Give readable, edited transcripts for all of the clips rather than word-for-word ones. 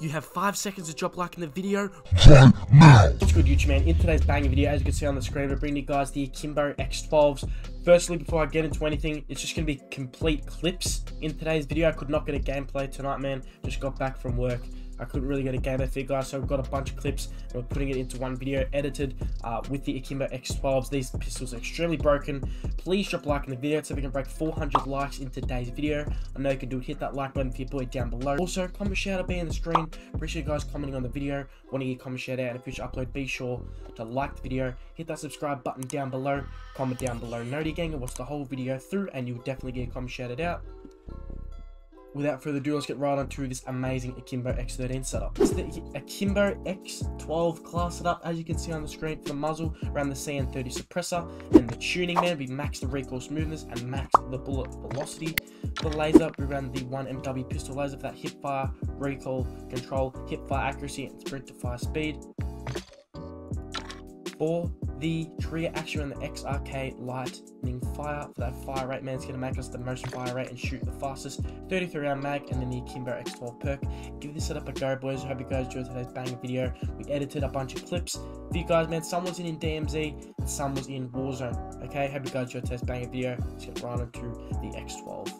You have 5 seconds to drop like in the video right now. What's good, YouTube man? In today's banging video, as you can see on the screen, we're bringing you guys the Akimbo X12s. Firstly, before I get into anything, it's just going to be complete clips in today's video. I could not get a gameplay tonight, man. Just got back from work. I couldn't really get a gameplay for you guys, so we've got a bunch of clips and we're putting it into one video edited with the Akimbo X12s. These pistols are extremely broken. Please drop a like in the video so we can break 400 likes in today's video. I know you can do it. Hit that like button for your boy down below. Also, comment shout out be on the screen. Appreciate you guys commenting on the video. Want to get a comment shout out in a future upload. Be sure to like the video. Hit that subscribe button down below. Comment down below. Nerdy gang and watch the whole video through and you'll definitely get a comment shout out. Without further ado, let's get right on to this amazing Akimbo X13 setup. It's the Akimbo X12 class setup, as you can see on the screen, for the muzzle, around the CN30 suppressor, and the tuning, man, we max the recoil smoothness and max the bullet velocity. For the laser, we ran the 1mw pistol laser for that hip fire, recoil control, hip fire accuracy, and sprint to fire speed. For the trigger action and the XRK Lightning Fire, for that fire rate, man, it's going to make us the most fire rate and shoot the fastest. 33 round mag, and then the Akimbo X12 perk. Give this setup a go, boys. I hope you guys enjoyed today's banging video. We edited a bunch of clips for you guys, man. Some was in DMZ and some was in Warzone. Okay, hope you guys enjoyed today's banging video. Let's get right on to the X12.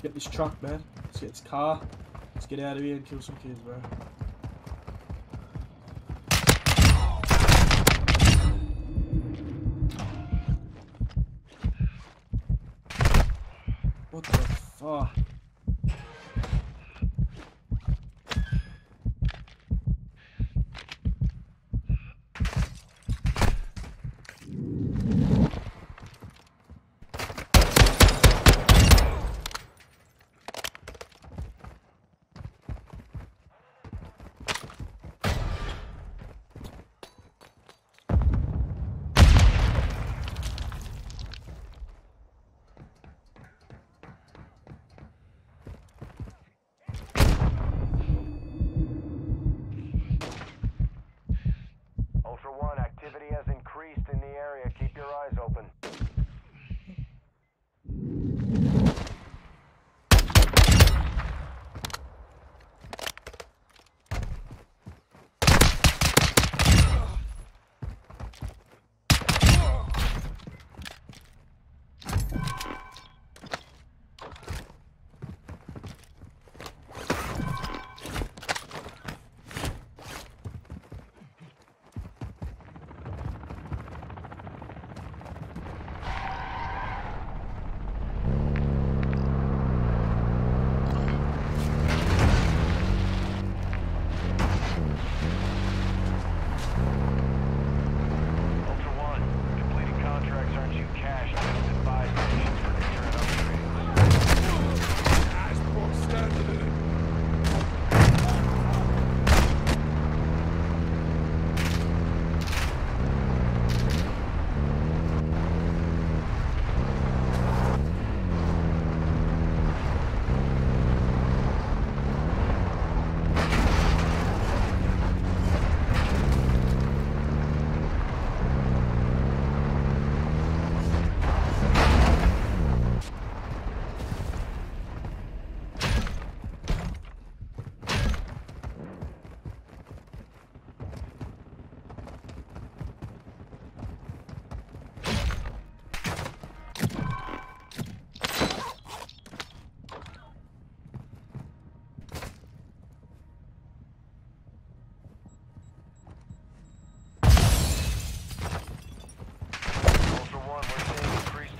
Get this truck, man. Let's get this car. Let's get out of here and kill some kids, bro. What the fuck?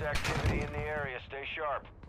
activity in the area. Stay sharp.